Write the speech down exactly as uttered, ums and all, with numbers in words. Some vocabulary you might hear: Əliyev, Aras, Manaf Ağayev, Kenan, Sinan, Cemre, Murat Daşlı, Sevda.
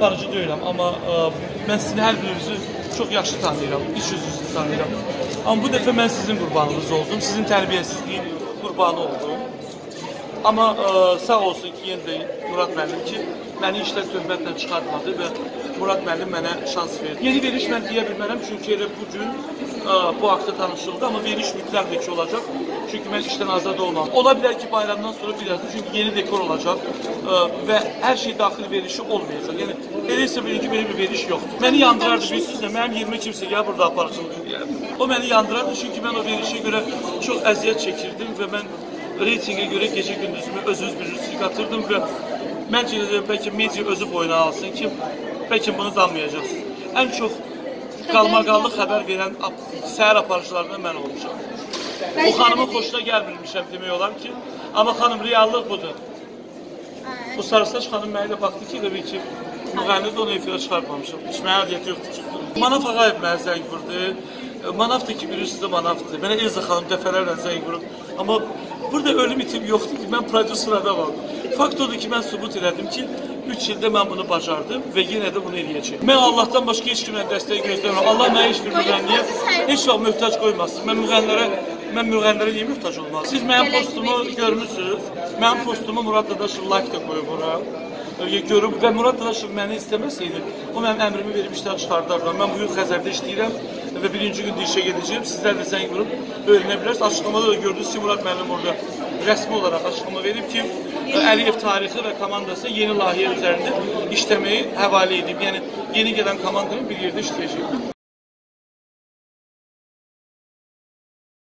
aparıcı deyiləm, amma mən sizin hər birinizi çox yaxşı tanıyıram, iç yüzünüzü tanıyıram. Amma bu dəfə mən sizin qurbanınız oldum, sizin tərbiyəsizliyin qurbanı oldum. Amma sağ olsun ki, yenə də Murat müəllim ki, məni işlə söhbətlə çıxartmadı və Murat müəllim mənə şans verdi. Yeni veriş mən deyə bilmərəm, çünki elə bugün bu haqda tanışıldı, amma veriş mütləq də ki olacaq. Çünki mən işdən azad olmam. Ola bilər ki, bayramdan sonra biraz da, çünki yeni dekor olacaq və hər şey daxil verişi olmayacaq. Yəni, elə isə bir iki, belə bir veriş yoxdur. Məni yandırardı, bilirsizlə, mənim yermə kimsə gəl burada aparıcılıq edərdi. O məni yandırardı, çünki mən o verişə görə çox əziyyət çəkirdim və mən Ritingə görə gecə gündüzümü öz-öz bürürsüzlük atırdım və məncə də bəlkə media özü boyuna alsın ki, bəlkə bunu danmayacaqsınız. Ən çox qalmaqallıq xəbər verən səhər aparıcılarından mən olacaq. Bu xanımın xoşuna gəlmirmişəm demək olar ki, amma xanım, reallıq budur. Bu sarısaç xanım mənə ilə baxdı ki, demək ki, müğənni də onu efirə çıxartmamışam. Heç mənə adiyyəti yoxdur çıxdım. Manaf Ağayev mənə zəng vurdu. Manafdır ki, bilirsiniz, Manafdır. Mənə Elza xanım dəfələrlə zəng vurub. Amma burada ölüm itim yoxdur ki, mən prodüser adamam. Fakt odur ki, mən sübut elədim ki, üç ildə mən bunu bacardım və yenə də bunu eləyəcəyim. Mən Allahdan başqa heç kimdən dəstək gözləmirəm. Allah mənə heç bir müğənniyə heç vaxt möhtac qoymasın. Mən müğənnilərə niyə möhtac olmalıyam? Siz mənim postumu görmüşsünüz. Mənim postumu Murat Daşlı like də qoyub ora. Görüb və Murat Daşlı məni istəməsəydi, o mənim əmrimi verib işdən çıxardardı. Mən bugün Xəzərdə işləyirəm və birinci gündə işə gedəcəyim. Sizlər də zəng vurub öyrənə bilərsiniz. Açıqlamada da gördünüz ki, Murat müəllim orada rəsmi olaraq açıqlama verib ki, Əliyev tarixi və komandası yeni layihə üzərində işləməyi həvalə edib. Yəni, yeni gələn komandanın bir yerdə işləyəcək.